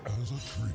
As a tree.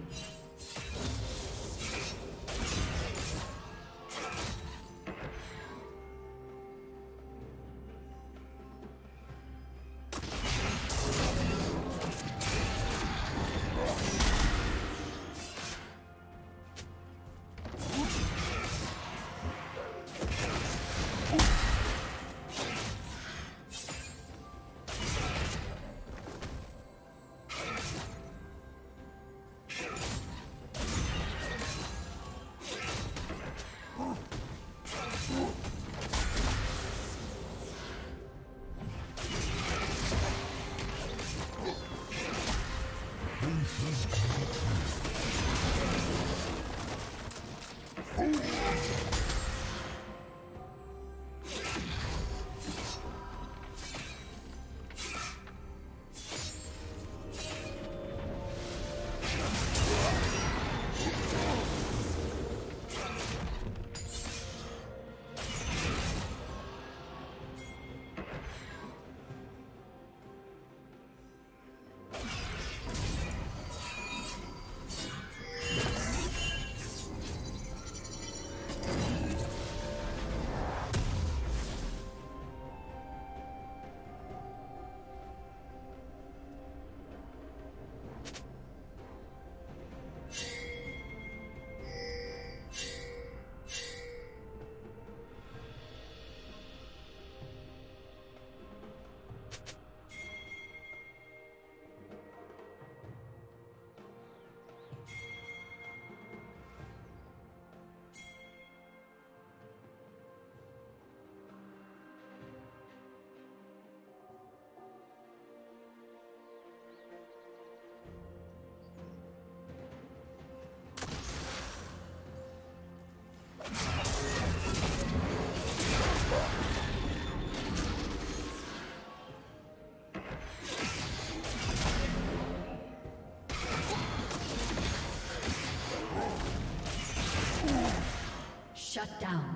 Shut down.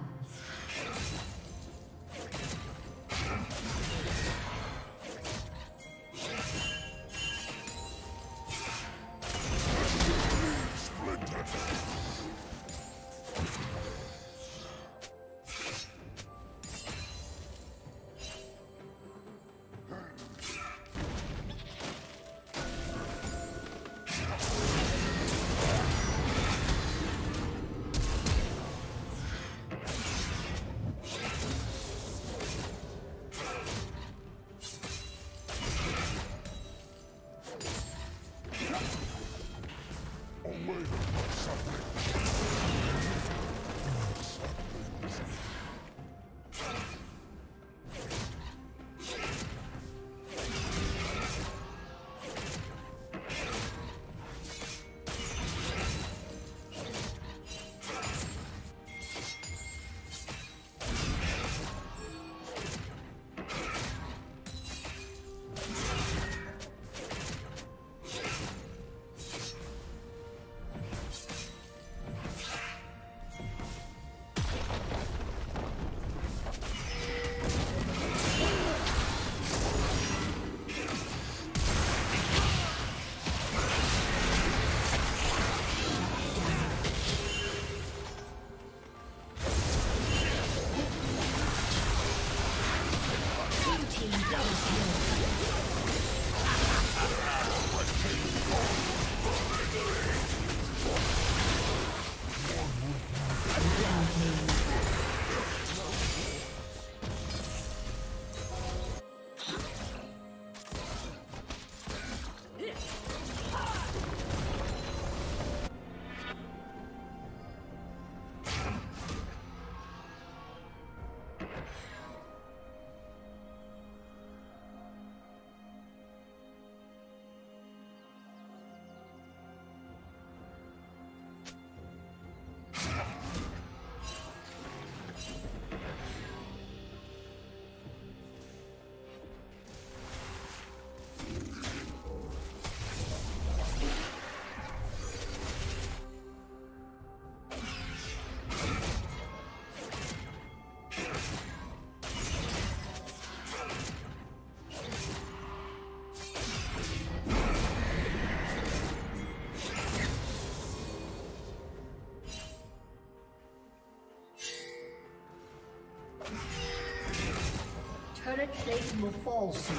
Turret plate will fall soon.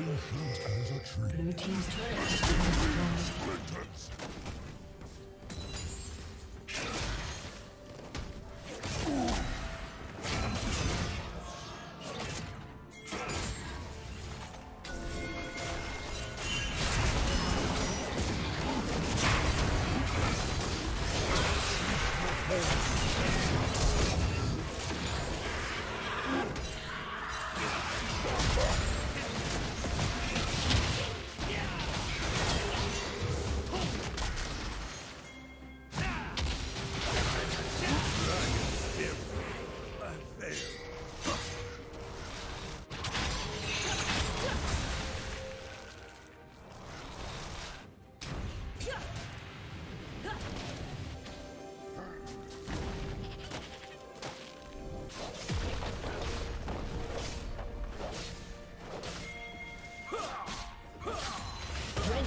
Blue team's turret.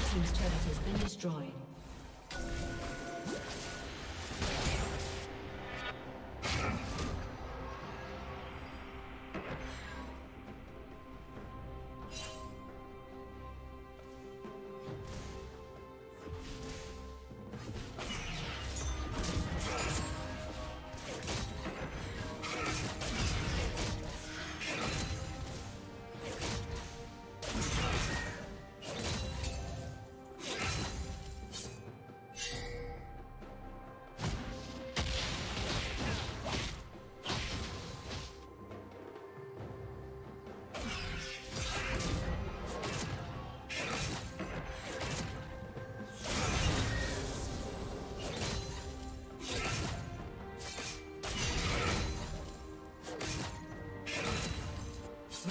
Team's turret has been destroyed.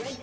Red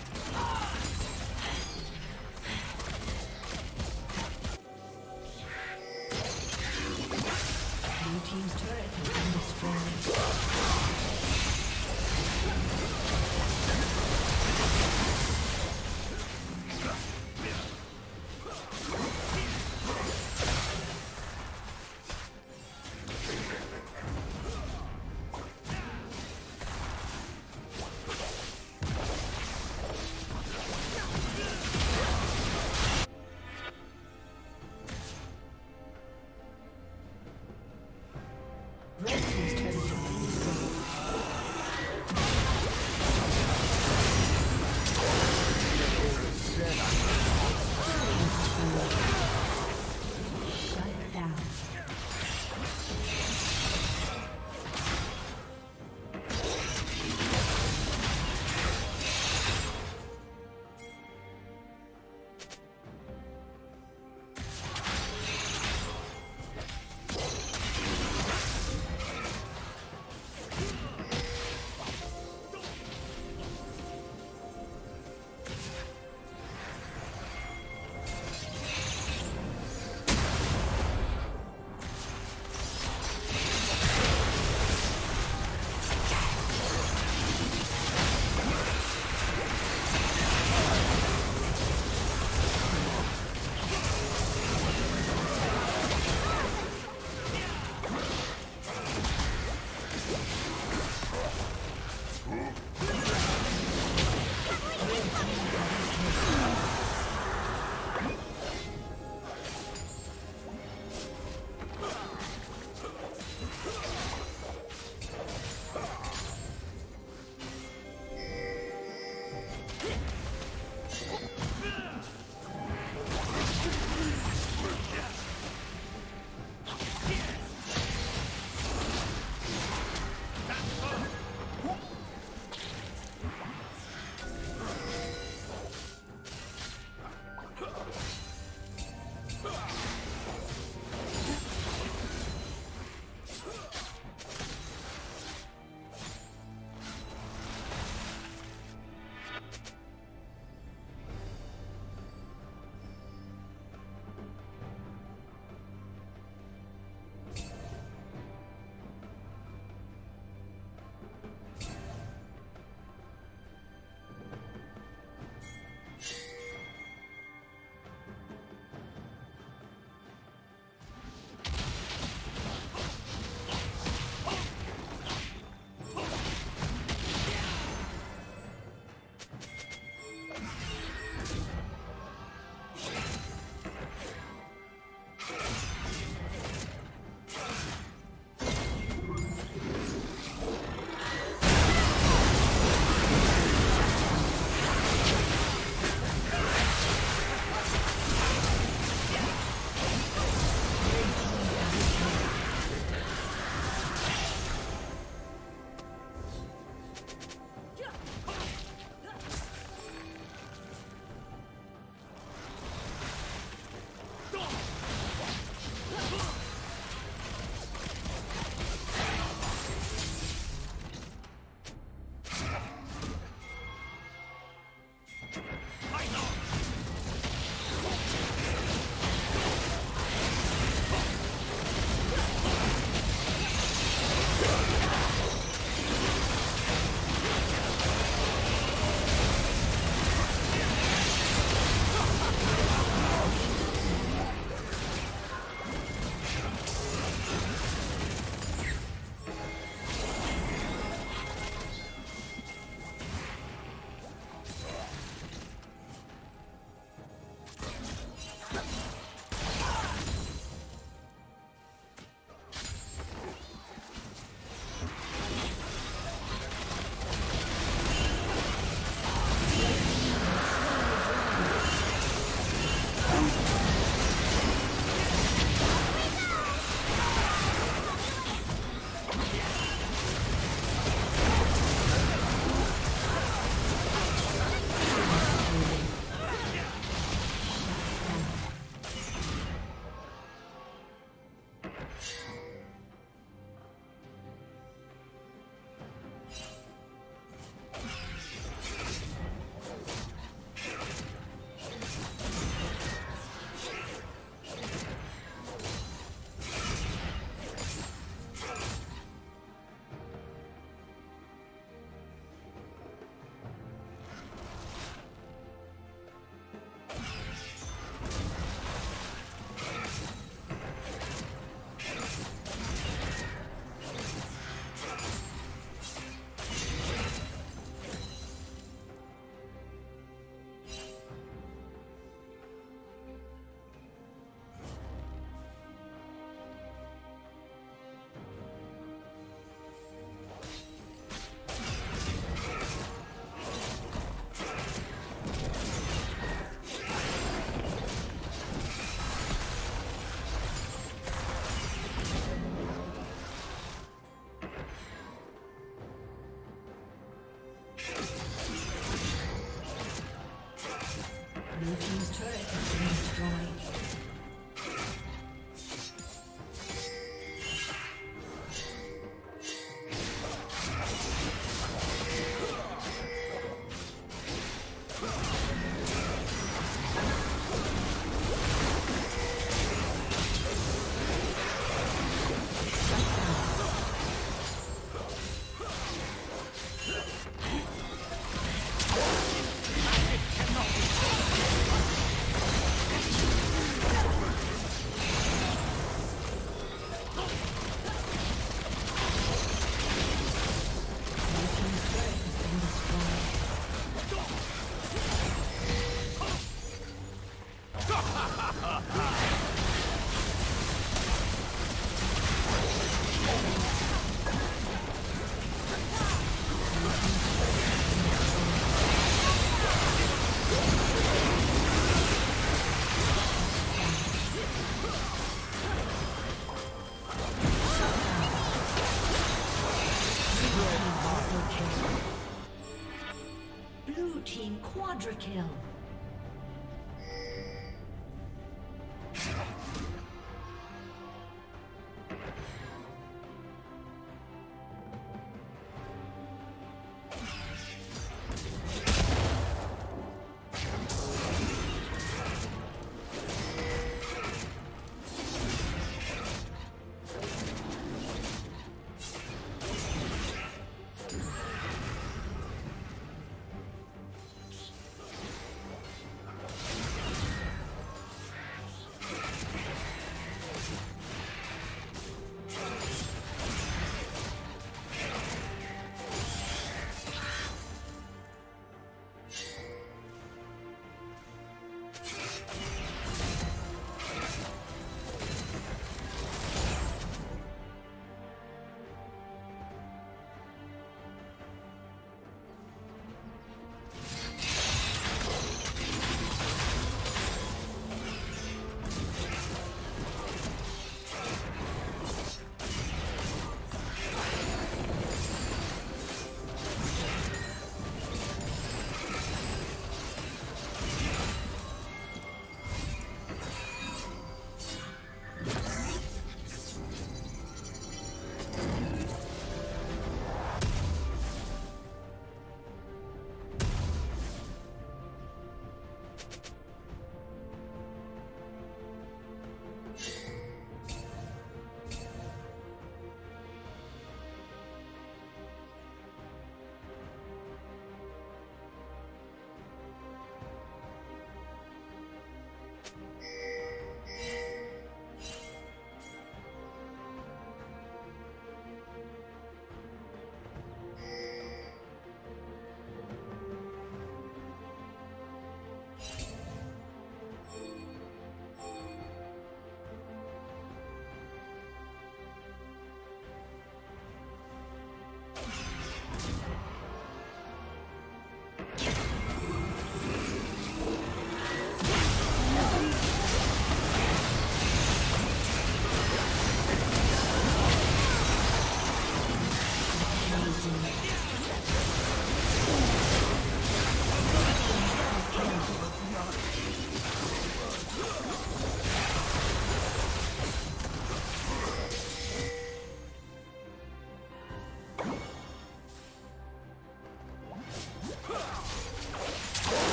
Kill.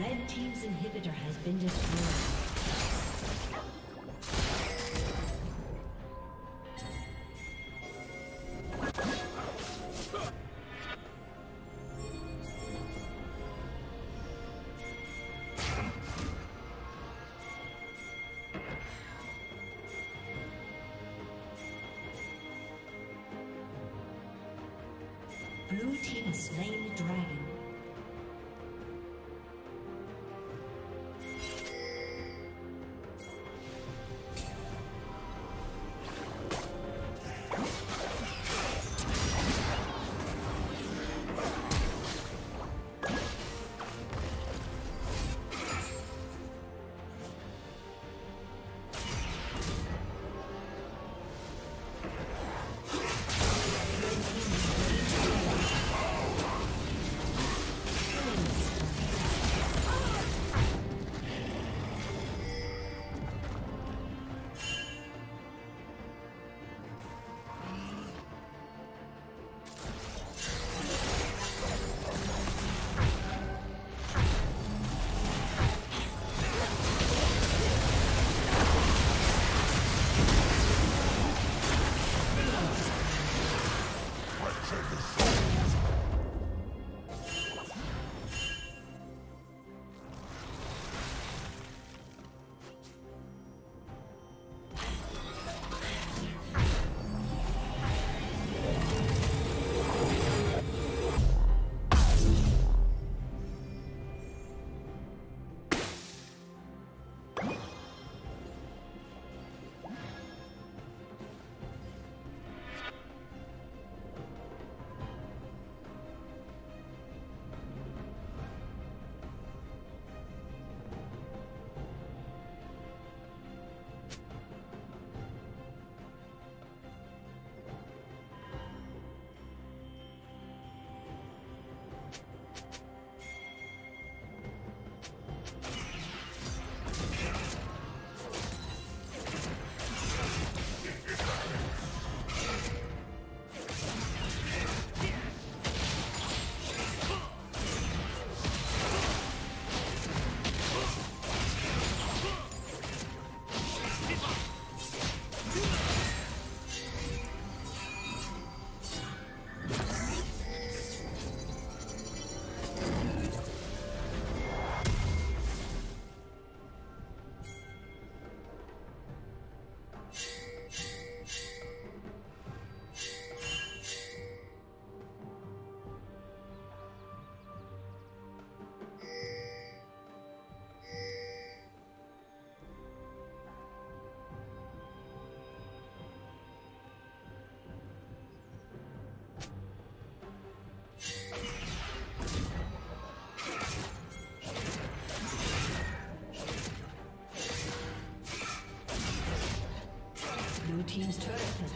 Red team's inhibitor has been destroyed. Blue team has slain the dragon.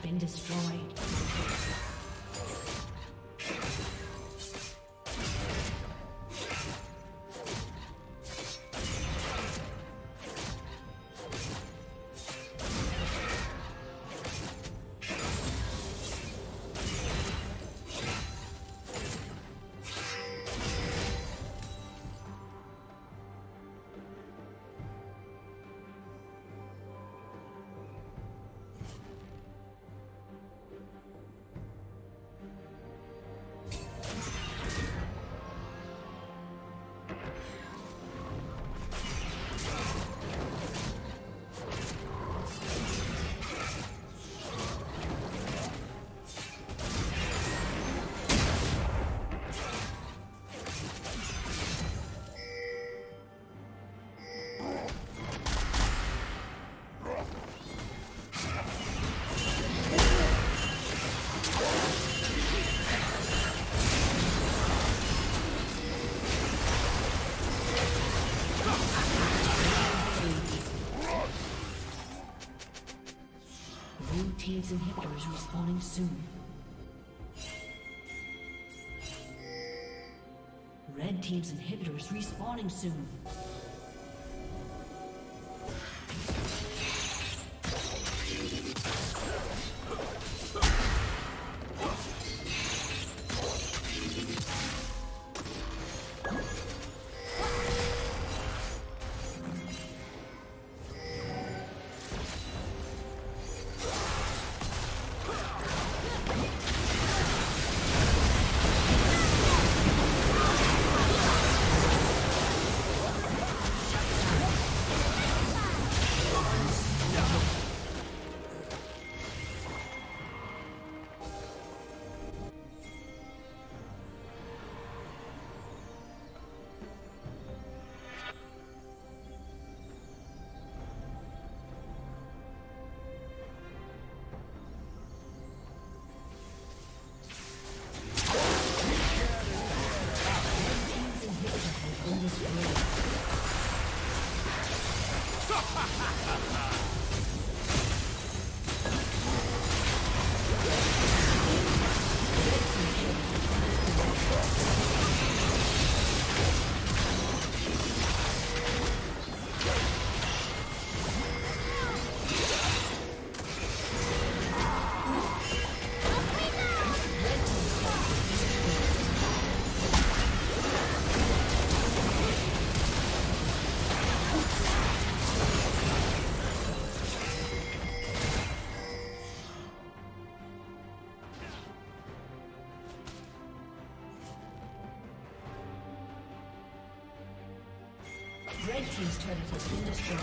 been destroyed. Inhibitors respawning soon. Red team's inhibitors respawning soon. Red team's turret has been destroyed.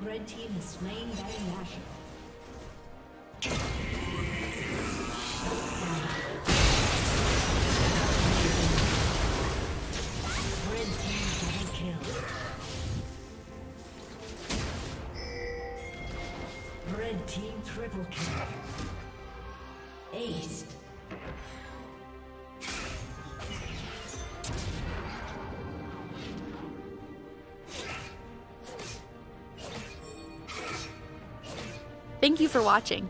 Red team is slain by Nashor. Red team double kill. Triple kill. Ace. Thank you for watching.